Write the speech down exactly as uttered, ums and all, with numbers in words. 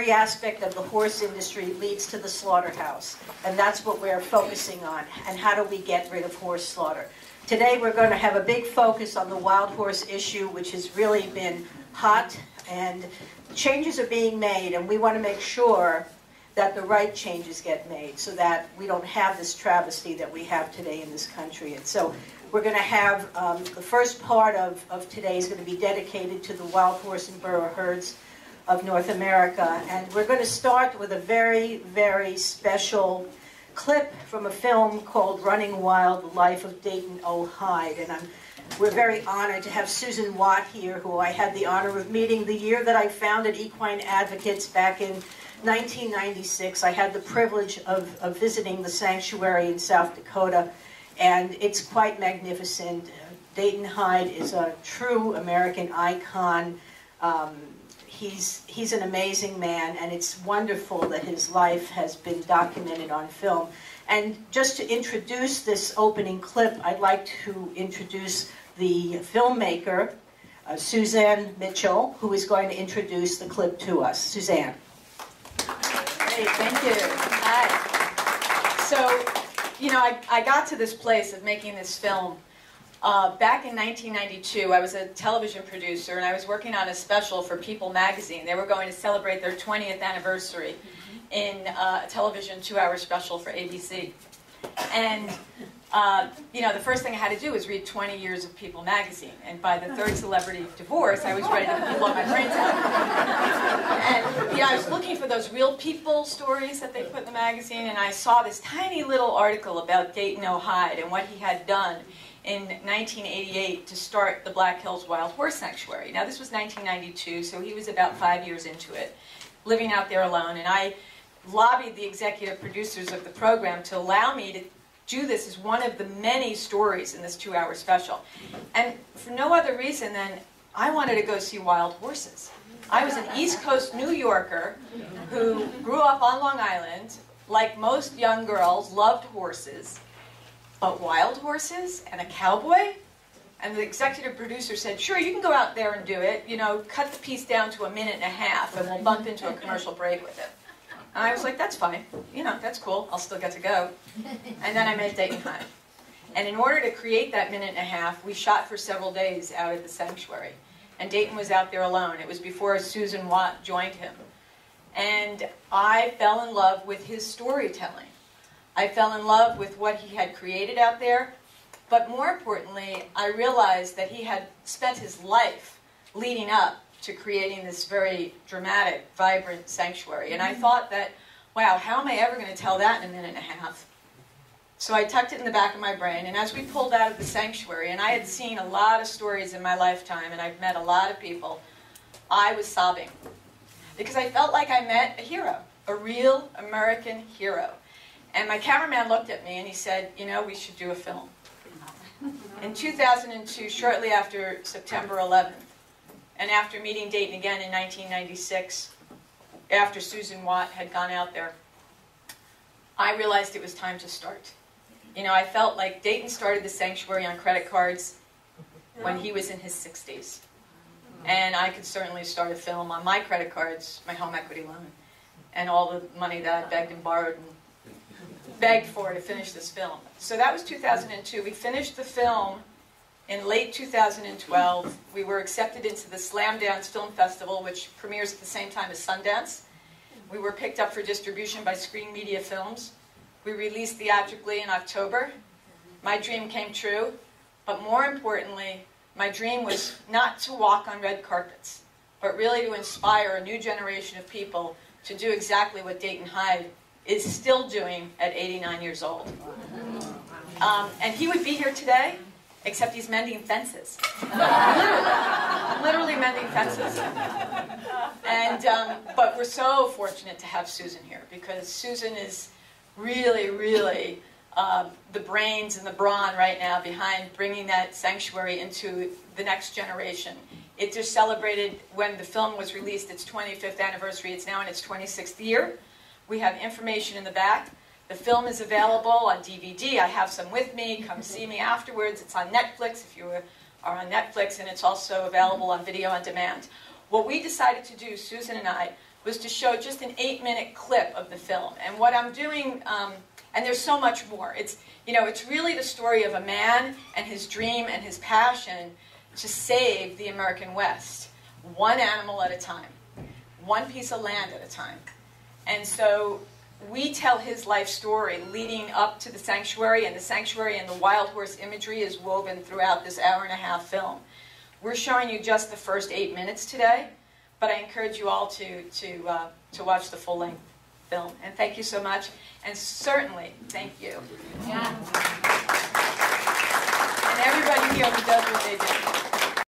Every aspect of the horse industry leads to the slaughterhouse, and that's what we're focusing on, and how do we get rid of horse slaughter. Today we're going to have a big focus on the wild horse issue, which has really been hot, and changes are being made, and we want to make sure that the right changes get made so that we don't have this travesty that we have today in this country. And so we're going to have um, the first part of, of today is going to be dedicated to the wild horse and burro herds of North America. And we're going to start with a very, very special clip from a film called Running Wild: The Life of Dayton O. Hyde. And I'm, we're very honored to have Susan Watt here, who I had the honor of meeting the year that I founded Equine Advocates back in nineteen ninety-six. I had the privilege of, of visiting the sanctuary in South Dakota, and it's quite magnificent. Dayton Hyde is a true American icon. Um, he's, he's an amazing man, and it's wonderful that his life has been documented on film. And just to introduce this opening clip, I'd like to introduce the filmmaker, uh, Suzanne Mitchell, who is going to introduce the clip to us. Suzanne. Great, thank you. Hi. So, you know, I, I got to this place of making this film uh, back in nineteen ninety-two. I was a television producer, and I was working on a special for People magazine. They were going to celebrate their twentieth anniversary mm-hmm. in uh, a television two-hour special for A B C. And, uh, you know, the first thing I had to do was read twenty years of People magazine. And by the third celebrity divorce, I was ready to blow my brains out. And, you know, I was looking for those real people stories that they put in the magazine, and I saw this tiny little article about Dayton O. Hyde and what he had done in nineteen eighty-eight to start the Black Hills Wild Horse Sanctuary. Now, this was nineteen ninety-two, so he was about five years into it, living out there alone. And I lobbied the executive producers of the program to allow me to do this as one of the many stories in this two-hour special. And for no other reason than I wanted to go see wild horses. I was an East Coast New Yorker who grew up on Long Island, like most young girls, loved horses, but wild horses and a cowboy? And the executive producer said, sure, you can go out there and do it, you know, cut the piece down to a minute and a half and we'll bump into a commercial break with it. And I was like, that's fine. You know, that's cool. I'll still get to go. And then I met Dayton Hyde. And in order to create that minute and a half, we shot for several days out at the sanctuary. And Dayton was out there alone. It was before Susan Watt joined him. And I fell in love with his storytelling. I fell in love with what he had created out there. But more importantly, I realized that he had spent his life leading up to creating this very dramatic, vibrant sanctuary. And I thought that, wow, how am I ever going to tell that in a minute and a half? So I tucked it in the back of my brain, and as we pulled out of the sanctuary, and I had seen a lot of stories in my lifetime, and I've met a lot of people, I was sobbing. Because I felt like I met a hero, a real American hero. And my cameraman looked at me and he said, you know, we should do a film. In two thousand two, shortly after September eleventh, and after meeting Dayton again in nineteen ninety-six, after Susan Watt had gone out there, I realized it was time to start. You know, I felt like Dayton started the sanctuary on credit cards when he was in his sixties. And I could certainly start a film on my credit cards, my home equity loan, and all the money that I begged and borrowed and begged for to finish this film. So that was two thousand two. We finished the film in late two thousand twelve, we were accepted into the Slamdance Film Festival, which premieres at the same time as Sundance. We were picked up for distribution by Screen Media Films. We released theatrically in October. My dream came true, but more importantly, my dream was not to walk on red carpets, but really to inspire a new generation of people to do exactly what Dayton Hyde is still doing at eighty-nine years old. Um, and he would be here today, except he's mending fences. Literally. Literally mending fences. And, um, but we're so fortunate to have Susan here, because Susan is really, really uh, the brains and the brawn right now behind bringing that sanctuary into the next generation. It just celebrated, when the film was released, its twenty-fifth anniversary. It's now in its twenty-sixth year. We have information in the back. The film is available on D V D. I have some with me. Come see me afterwards. It's on Netflix if you are on Netflix, and it's also available on video on demand. What we decided to do, Susan and I, was to show just an eight-minute clip of the film. And what I'm doing, um, and there's so much more. It's, you know, it's really the story of a man and his dream and his passion to save the American West, one animal at a time, one piece of land at a time. And so we tell his life story leading up to the sanctuary, and the sanctuary and the wild horse imagery is woven throughout this hour and a half film. We're showing you just the first eight minutes today, but I encourage you all to, to, uh, to watch the full-length film. And thank you so much, and certainly thank you. Yeah. And everybody here who does what they do.